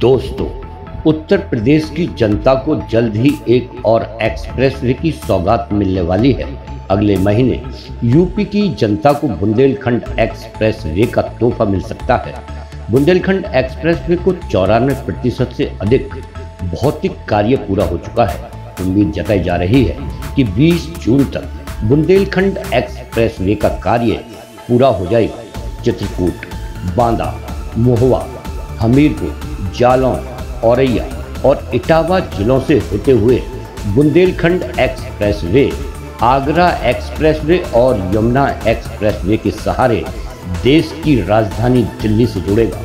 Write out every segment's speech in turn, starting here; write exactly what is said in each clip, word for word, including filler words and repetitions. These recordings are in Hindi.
दोस्तों, उत्तर प्रदेश की जनता को जल्द ही एक और एक्सप्रेसवे की सौगात मिलने वाली है। अगले महीने यूपी की जनता को बुंदेलखंड एक्सप्रेसवे का तोहफा मिल सकता है। बुंदेलखंड एक्सप्रेसवे को चौरानवे प्रतिशत से अधिक भौतिक कार्य पूरा हो चुका है। उम्मीद जताई जा रही है कि बीस जून तक बुंदेलखंड एक्सप्रेसवे का कार्य पूरा हो जाएगा। चित्रकूट, बांदा, महोबा, हमीरपुर, जालौन, औरैया और इटावा जिलों से होते हुए बुंदेलखंड एक्सप्रेसवे, आगरा एक्सप्रेसवे और यमुना एक्सप्रेसवे के सहारे देश की राजधानी दिल्ली से जुड़ेगा।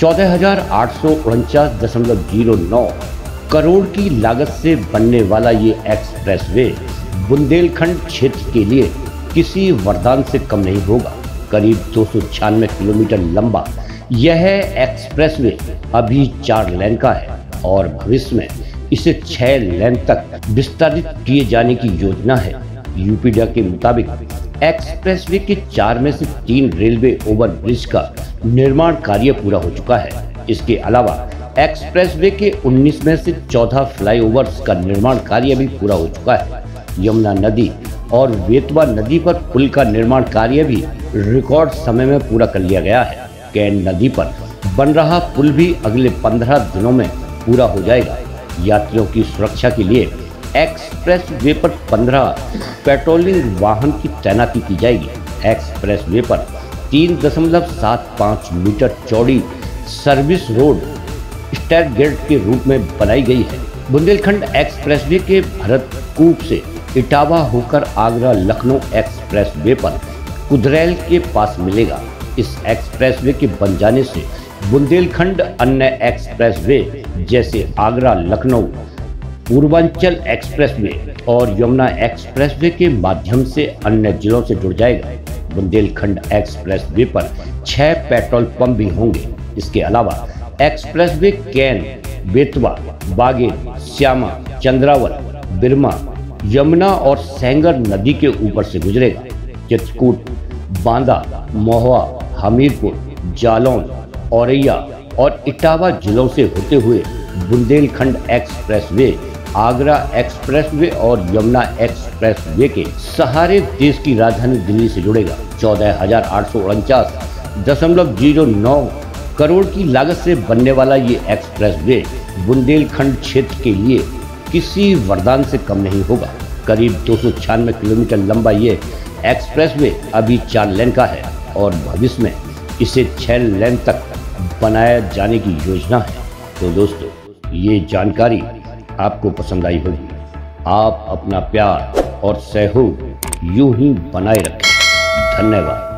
चौदह हजार आठ सौ उनचास दशमलव जीरो नौ करोड़ की लागत से बनने वाला ये एक्सप्रेसवे बुंदेलखंड क्षेत्र के लिए किसी वरदान से कम नहीं होगा। करीब दो सौ छियानवे किलोमीटर लंबा यह एक्सप्रेसवे अभी चार लेन का है और भविष्य में इसे छह लेन तक विस्तारित किए जाने की योजना है। यूपीडा के मुताबिक एक्सप्रेसवे के चार में से तीन रेलवे ओवरब्रिज का निर्माण कार्य पूरा हो चुका है। इसके अलावा एक्सप्रेसवे के उन्नीस में से चौदह फ्लाईओवर्स का निर्माण कार्य भी पूरा हो चुका है। यमुना नदी और वेटवा नदी पर पुल का निर्माण कार्य भी रिकॉर्ड समय में पूरा कर लिया गया है। केन नदी पर बन रहा पुल भी अगले पंद्रह दिनों में पूरा हो जाएगा। यात्रियों की सुरक्षा के लिए एक्सप्रेसवे पर पंद्रह पेट्रोलिंग वाहन की तैनाती की जाएगी। एक्सप्रेसवे पर तीन दशमलव सात पाँच मीटर चौड़ी सर्विस रोड स्टेट गेट के रूप में बनाई गई है। बुंदेलखंड एक्सप्रेसवे के भरतपुर से इटावा होकर आगरा लखनऊ एक्सप्रेसवे पर कुदरैल के पास मिलेगा। इस एक्सप्रेसवे के बन जाने से बुंदेलखंड अन्य एक्सप्रेसवे जैसे आगरा लखनऊ पूर्वांचल एक्सप्रेसवे और यमुना एक्सप्रेसवे के माध्यम से अन्य जिलों से जुड़ जाएगा। बुंदेलखंड एक्सप्रेसवे पर छह पेट्रोल पंप भी होंगे। इसके अलावा एक्सप्रेसवे केन, बेतवा, बागे, श्यामा, चंद्रावल, बिरमा, यमुना और सेंगर नदी के ऊपर से गुजरेगा। चित्रकूट, बांदा, महोबा, हमीरपुर, जालौन, औरैया और इटावा जिलों से होते हुए बुंदेलखंड एक्सप्रेसवे, आगरा एक्सप्रेसवे और यमुना एक्सप्रेसवे के सहारे देश की राजधानी दिल्ली से जुड़ेगा। चौदह हजार आठ सौ उनचास दशमलव जीरो नौ करोड़ की लागत से बनने वाला ये एक्सप्रेसवे बुंदेलखंड क्षेत्र के लिए किसी वरदान से कम नहीं होगा। करीब दो सौ छियानवे किलोमीटर लंबा ये एक्सप्रेसवे अभी चार लेन का है और भविष्य में इसे छह लेन तक बनाया जाने की योजना है। तो दोस्तों, ये जानकारी आपको पसंद आई होगी। आप अपना प्यार और सहयोग यूं ही बनाए रखें। धन्यवाद।